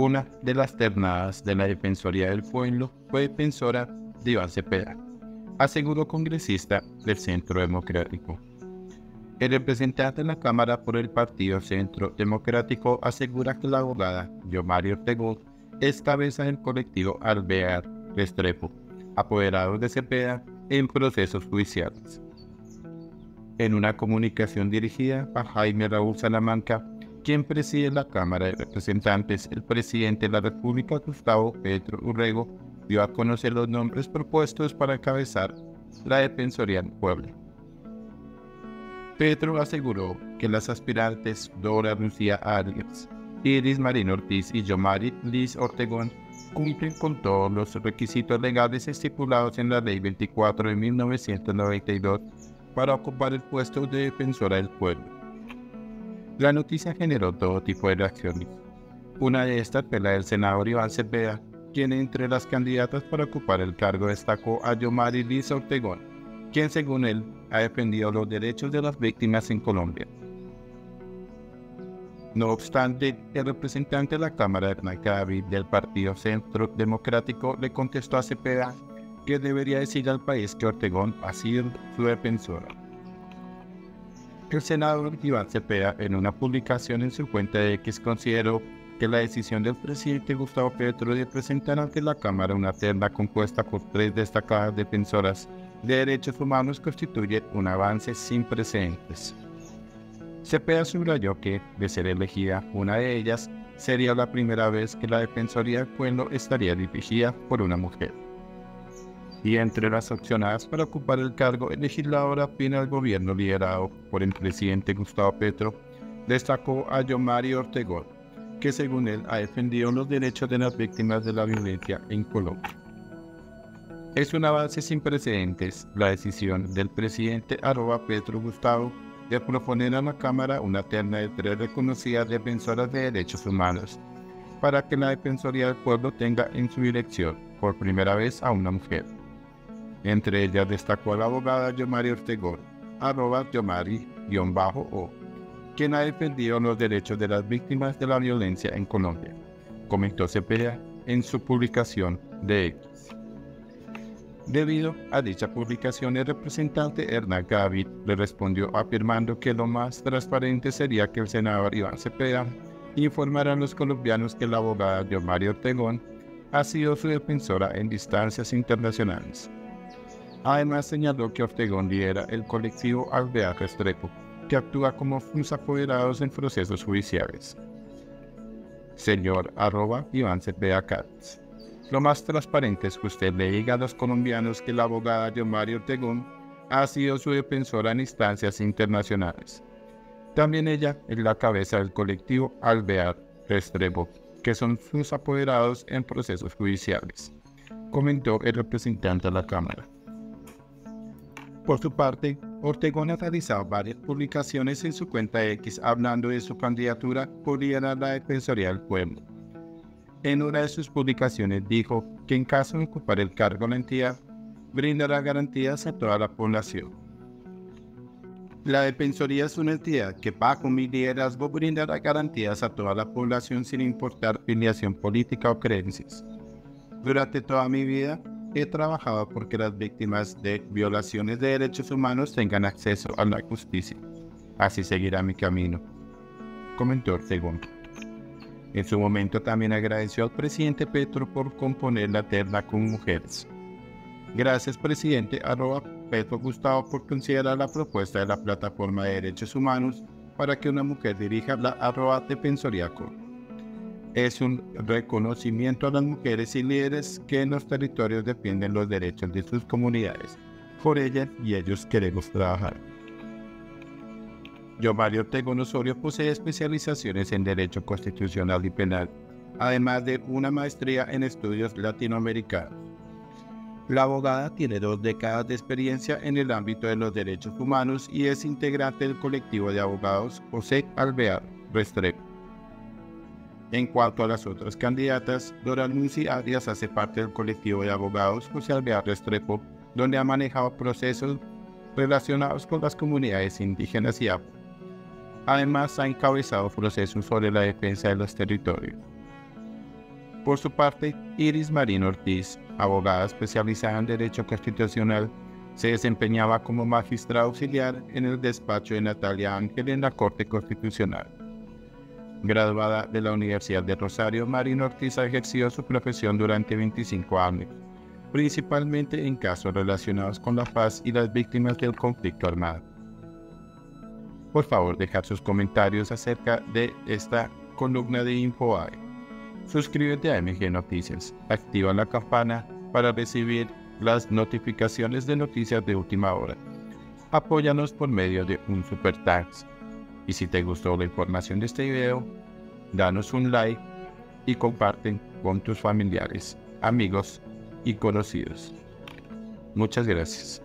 Una de las ternadas de la Defensoría del Pueblo fue defensora de Iván Cepeda, aseguró congresista del Centro Democrático. El representante de la Cámara por el partido Centro Democrático asegura que la abogada Jomary Ortegón es cabeza del colectivo Alvear Restrepo, apoderado de Cepeda en procesos judiciales. En una comunicación dirigida a Jaime Raúl Salamanca, quien preside la Cámara de Representantes, el presidente de la República, Gustavo Petro Urrego, dio a conocer los nombres propuestos para encabezar la Defensoría del Pueblo. Petro aseguró que las aspirantes Dora Lucía Arias, Iris Marín Ortiz y Jomary Liz Ortegón cumplen con todos los requisitos legales estipulados en la Ley 24 de 1992 para ocupar el puesto de Defensora del Pueblo. La noticia generó todo tipo de reacciones. Una de estas fue la del senador Iván Cepeda, quien entre las candidatas para ocupar el cargo destacó a Jomary Liz Ortegón, quien según él ha defendido los derechos de las víctimas en Colombia. No obstante, el representante de la Cámara, Hernán Cadavid, del Partido Centro Democrático, le contestó a Cepeda que debería decir al país que Ortegón ha sido su defensora. El senador Iván Cepeda, en una publicación en su cuenta de X, consideró que la decisión del presidente Gustavo Petro de presentar ante la Cámara una terna compuesta por 3 destacadas defensoras de derechos humanos constituye un avance sin precedentes. Cepeda subrayó que, de ser elegida una de ellas, sería la primera vez que la Defensoría del Pueblo estaría dirigida por una mujer. Y entre las opcionadas para ocupar el cargo de legisladora afina al gobierno liderado por el presidente Gustavo Petro, destacó a Jomary Ortegón, que según él ha defendido los derechos de las víctimas de la violencia en Colombia. Es un avance sin precedentes la decisión del presidente @Petro Gustavo de proponer a la Cámara una terna de 3 reconocidas defensoras de derechos humanos para que la Defensoría del Pueblo tenga en su dirección por primera vez a una mujer. Entre ellas destacó a la abogada Jomary Ortegón, @Jomary_O, quien ha defendido los derechos de las víctimas de la violencia en Colombia, comentó Cepeda en su publicación de X. Debido a dicha publicación, el representante Hernán Cadavid le respondió afirmando que lo más transparente sería que el senador Iván Cepeda informara a los colombianos que la abogada Jomary Ortegón ha sido su defensora en instancias internacionales. Además, señaló que Ortegón lidera el colectivo Alvear Restrepo, que actúa como sus apoderados en procesos judiciales. Señor @Iván Cepeda Katz, lo más transparente es que usted le diga a los colombianos que la abogada Jomary Ortegón ha sido su defensora en instancias internacionales. También ella es la cabeza del colectivo Alvear Restrepo, que son sus apoderados en procesos judiciales, comentó el representante de la Cámara. Por su parte, Ortegón ha realizado varias publicaciones en su cuenta X hablando de su candidatura por liderar la Defensoría del Pueblo. En una de sus publicaciones dijo que en caso de ocupar el cargo de la entidad, brindará garantías a toda la población. La Defensoría es una entidad que bajo mi liderazgo brindará garantías a toda la población sin importar filiación política o creencias. Durante toda mi vida, he trabajado porque las víctimas de violaciones de derechos humanos tengan acceso a la justicia. Así seguirá mi camino, comentó Ortegón. En su momento también agradeció al presidente Petro por componer la terna con mujeres. Gracias, presidente @Petro Gustavo, por considerar la propuesta de la Plataforma de Derechos Humanos para que una mujer dirija la @Defensoría. Es un reconocimiento a las mujeres y líderes que en los territorios defienden los derechos de sus comunidades. Por ellas y ellos queremos trabajar. Jomary Ortegón Osorio posee especializaciones en Derecho Constitucional y Penal, además de una maestría en Estudios Latinoamericanos. La abogada tiene 2 décadas de experiencia en el ámbito de los derechos humanos y es integrante del colectivo de abogados José Alvear Restrepo. En cuanto a las otras candidatas, Dora Lucía Arias hace parte del colectivo de abogados José Alvear Restrepo, donde ha manejado procesos relacionados con las comunidades indígenas y afro. Además, ha encabezado procesos sobre la defensa de los territorios. Por su parte, Iris Marín Ortiz, abogada especializada en Derecho Constitucional, se desempeñaba como magistrada auxiliar en el despacho de Natalia Ángel en la Corte Constitucional. Graduada de la Universidad de Rosario, Marín Ortiz ha ejercido su profesión durante 25 años, principalmente en casos relacionados con la paz y las víctimas del conflicto armado. Por favor, dejad sus comentarios acerca de esta columna de Infobae. Suscríbete a MG Noticias, activa la campana para recibir las notificaciones de noticias de última hora. Apóyanos por medio de un super tax. Y si te gustó la información de este video, danos un like y comparte con tus familiares, amigos y conocidos. Muchas gracias.